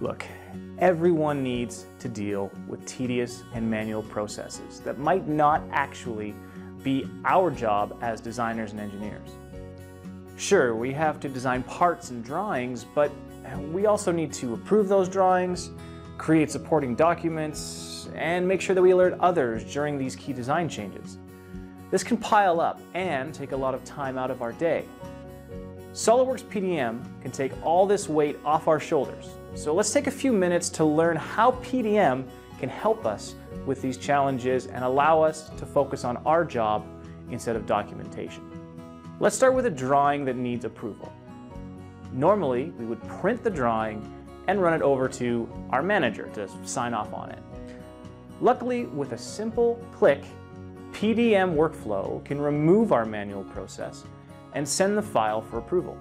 Look, everyone needs to deal with tedious and manual processes that might not actually be our job as designers and engineers. Sure, we have to design parts and drawings, but we also need to approve those drawings, create supporting documents, and make sure that we alert others during these key design changes. This can pile up and take a lot of time out of our day. SOLIDWORKS PDM can take all this weight off our shoulders. So let's take a few minutes to learn how PDM can help us with these challenges and allow us to focus on our job instead of documentation. Let's start with a drawing that needs approval. Normally, we would print the drawing and run it over to our manager to sign off on it. Luckily, with a simple click, PDM workflow can remove our manual process and send the file for approval.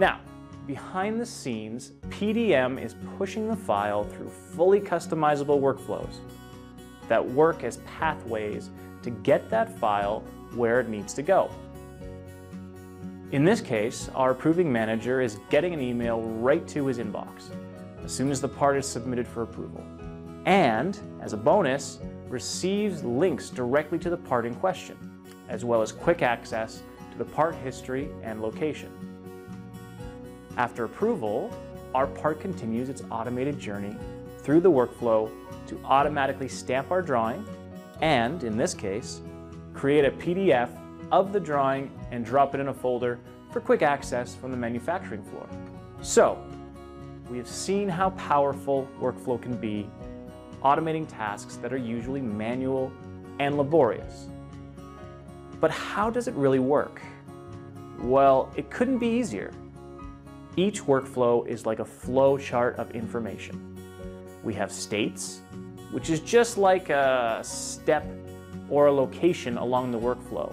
Now, behind the scenes, PDM is pushing the file through fully customizable workflows that work as pathways to get that file where it needs to go. In this case, our approving manager is getting an email right to his inbox as soon as the part is submitted for approval, and, as a bonus, receives links directly to the part in question, as well as quick access to the part history and location. After approval, our part continues its automated journey through the workflow to automatically stamp our drawing and, in this case, create a PDF of the drawing and drop it in a folder for quick access from the manufacturing floor. So, we have seen how powerful workflow can be, automating tasks that are usually manual and laborious. But how does it really work? Well, it couldn't be easier. Each workflow is like a flow chart of information. We have states, which is just like a step or a location along the workflow.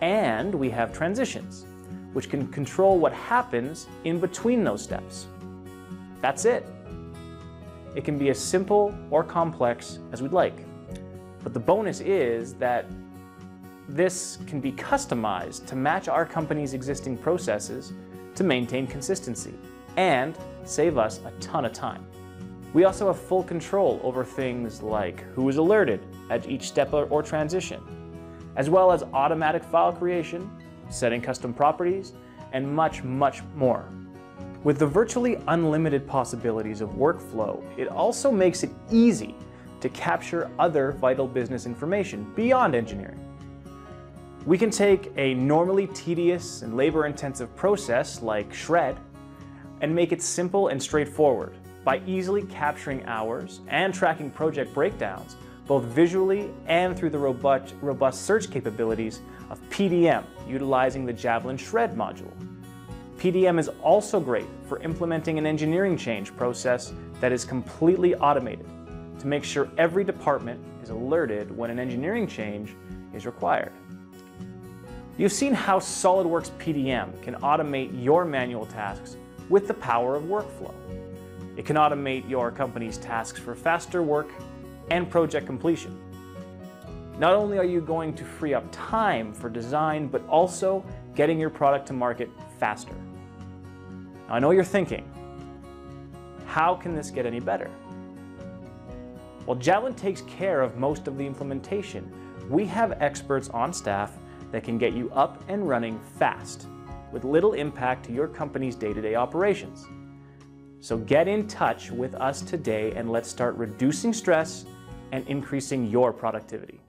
And we have transitions, which can control what happens in between those steps. That's it. It can be as simple or complex as we'd like. But the bonus is that this can be customized to match our company's existing processes to maintain consistency and save us a ton of time. We also have full control over things like who is alerted at each step or transition, as well as automatic file creation, setting custom properties, and much, much more. With the virtually unlimited possibilities of workflow, it also makes it easy to capture other vital business information beyond engineering. We can take a normally tedious and labor-intensive process like shred and make it simple and straightforward by easily capturing hours and tracking project breakdowns, both visually and through the robust search capabilities of PDM, utilizing the Javelin Shred module. PDM is also great for implementing an engineering change process that is completely automated to make sure every department is alerted when an engineering change is required. You've seen how SOLIDWORKS PDM can automate your manual tasks with the power of workflow. It can automate your company's tasks for faster work and project completion. Not only are you going to free up time for design, but also getting your product to market faster. Now, I know you're thinking, how can this get any better? Well, Javelin takes care of most of the implementation. We have experts on staff that can get you up and running fast with little impact to your company's day-to-day operations. So get in touch with us today and let's start reducing stress and increasing your productivity.